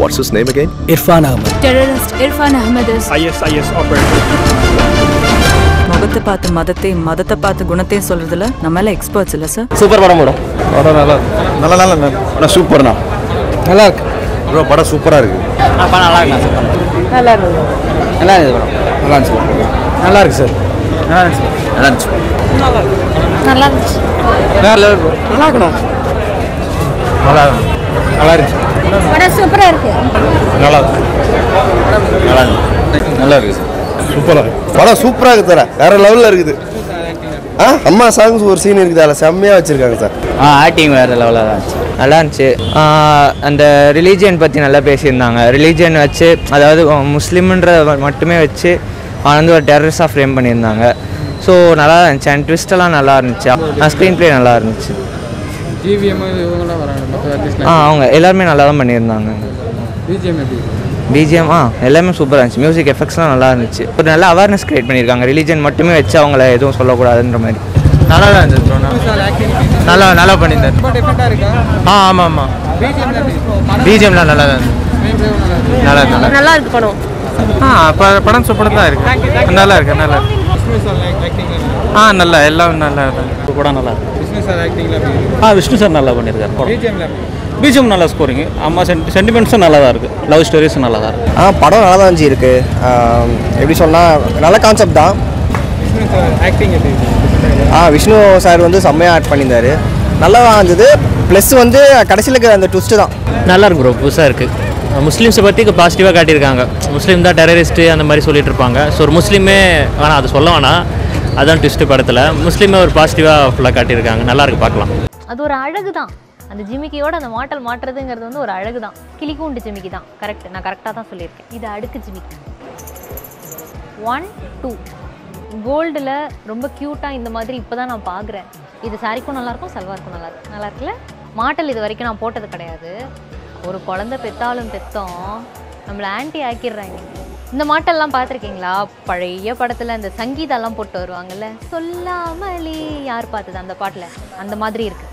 What's his name again? Irfan Ahmed. Terrorist Irfan Ahmed is ISIS operator. Mogatha paatha madathe, madatha paatha gunathe solidilla. Namala experts illa sir. Super padam bro. Ora nalla super na. Nalla bro bada super a irukku. Appa nalla irukku sir. Nalla irukku. Nalla irukku bro. Nalla irukku. Nalla irukku sir. Nalla irukku. Nalla irukku. Nalla irukku. Nalla irukku. Nalla irukku. Nalla irukku. Super super super level amma songs or scene irukudala sammeya vechirukanga sir acting vera level ah alla irundhu and religion pathi nalla pesirundanga religion vachu adhaavadhu muslim endra mattume vachu anandu or terrorist ah frame pannirundanga so nalla and twist la nalla irundhuchu screenplay nalla irundhuchu GVM இவங்கள வராங்க அவங்க எல்லாரும் நல்லா தான் பண்ணிருந்தாங்க BGM எப்படி BGM எல்லாமே சூப்பரா இருந்துச்சு மியூзик எஃபெக்ட்ஸ்லாம் நல்லா இருந்துச்சு ஒரு நல்ல அவேர்னஸ் கிரியேட் பண்ணிருக்காங்க ரிலிஜியன் மட்டுமே வெச்சு அவங்கள எதுவும் சொல்ல கூடாதுன்ற மாதிரி நல்லா தான் இருந்துச்சு bro நல்லா நல்லா பண்ணிருந்தாங்க ரொம்ப டிஃபரண்டா இருக்கா ஆமா ஆமா BGMலாம் நல்லா தான் இருந்துச்சு நல்லா நல்லா இருக்கு படம் படம் சூப்பரா தான் இருக்கு நல்லா இருக்கு நல்லா நல்லா எல்லாம் நல்லா இருக்கு கூட நல்லா இருக்கு Vishnu sir nalla pannirukar BGM nalla scoring amma sentiments nalla da irukku love stories nalla da irukku padam nalla da irukku eppadi solla nalla concept da Vishnu sir acting edhu Vishnu sir vandu samaya act pannindaaru nalla vaandhudu plus vandu kadasila andha twist da nalla irukku bro pusa irukku muslims pathi positive ah kaatirukanga muslim da terrorist andha mari sollitirupanga so or muslim e ana adu sollavana அதான் twist படத்துல முஸ்லிமே ஒரு பாசிட்டிவா ஃபுல்லா காட்டி இருக்காங்க நல்லா இருக்கு பார்க்கலாம் அது ஒரு அழகு தான் அந்த ஜிமிக்கியோட அந்த மாடல் மாட்றதுங்கிறது வந்து ஒரு அழகு தான் கிளிகூண்டு ஜிமிக்கி தான் கரெக்ட் நான் கரெக்ட்டா தான் சொல்லிருக்கேன் இது அடுக்கு ஜிமிக்கி 1 2 கோல்ட்ல ரொம்ப கியூட்டா இந்த மாதிரி இப்போதான் நான் பாக்குறேன் இது சாரிக்கும் நல்லா இருக்கும் சல்வாருக்கும் நல்லா இருக்கும் நல்லா இருக்குல மாடல் இது வரைக்கும் நான் போட்டது கிடையாது ஒரு குழந்தை பெத்தாலும் பெத்தோம் நம்மள ஆன்ட்டி ஆக்கிடுறாங்க இந்த மாட்டெல்லாம் பாத்திருக்கீங்களா பழைய படத்துல அந்த சங்கீதம்லாம் போட்டு வருவாங்கல்ல சொல்லாமலே யார் பார்த்தது அந்த பாட்டல அந்த மாதிரி இருக்கு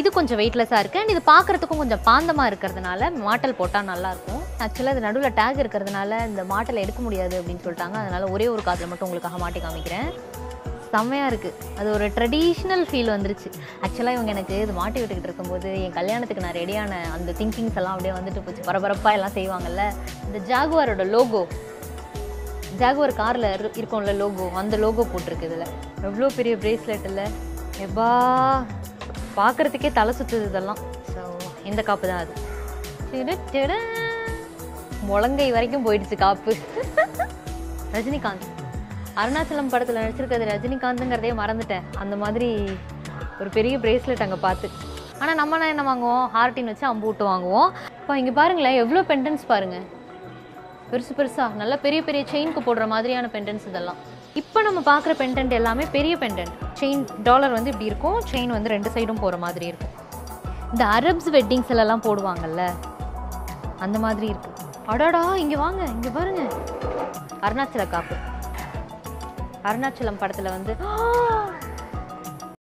இது கொஞ்சம் வெயிட்லெஸ்ஸா இருக்கு and இது பார்க்கிறதுக்கும் கொஞ்சம் பாந்தமா இருக்குறதனால மாட்டல் போட்டா நல்லா இருக்கும் actually அது நடுவுல டாக் இருக்குறதனால இந்த மாட்டல் எடுக்க முடியாது அப்படினு சொல்லிட்டாங்க அதனால ஒரே ஒரு காதுல மட்டும் உங்களுக்காக மாட்டி காமிக்கிறேன் செம்மையா இருக்கு அது ஒரு ட்ரெடிஷனல் ஃபீல் வந்துருச்சு actually இவங்க எனக்கு இது மாட்டி விட்டுக்கிட்டு இருக்கும்போது என் கல்யாணத்துக்கு நான் ரெடியான அந்த திங்கிங்ஸ் எல்லாம் அப்படியே வந்துட்டு போச்சு பரபரப்பா எல்லாம் செய்வாங்கல்ல இந்த ஜாகுவாரோட லோகோ Jaguar கார்ல இருக்கும்ல லோகோ அந்த லோகோ போட்டுருக்கு இதுல எவ்ளோ பெரிய பிரேஸ்லெட் இல்ல எப்பா பார்க்கிறதுக்கே தலை சுத்துது இதெல்லாம் சோ இந்த காப்பு தான் அது டிடடா முளங்கை வரைக்கும் போயிடுச்சு காப்பு ரஜினிகாந்த் அருணாச்சலம் படத்துல நடிச்சிருக்கிறது ரஜினிகாந்த்ங்கறதே மறந்துட்டேன் அந்த மாதிரி ஒரு பெரிய பிரேஸ்லெட் அங்க பாத்து ஆனா நம்ம என்ன வாங்குவோம் ஹார்ட்டின் வச்சு அம்பூட்டு வாங்குவோம் இப்போ இங்க பாருங்களே எவ்ளோ பெண்டன்ஸ் பாருங்க பெருசு பெருசா நல்ல பெரிய பெரிய செயினுக்கு போடுற மாதிரியான பெண்டன்ஸ் இதெல்லாம் இப்போ நம்ம பார்க்குற பெண்டன்ட் எல்லாமே பெரிய பெண்டன்ட் செயின் டாலர் வந்து இப்படி இருக்கும் செயின் வந்து ரெண்டு சைடும் போகிற மாதிரி இருக்கும் இந்த அரப்ஸ் வெட்டிங்ஸ்லாம் போடுவாங்கல்ல அந்த மாதிரி இருக்கு அடாடா இங்கே வாங்க இங்கே பாருங்க அருணாச்சல காப்பு அருணாச்சலம் படத்தில் வந்து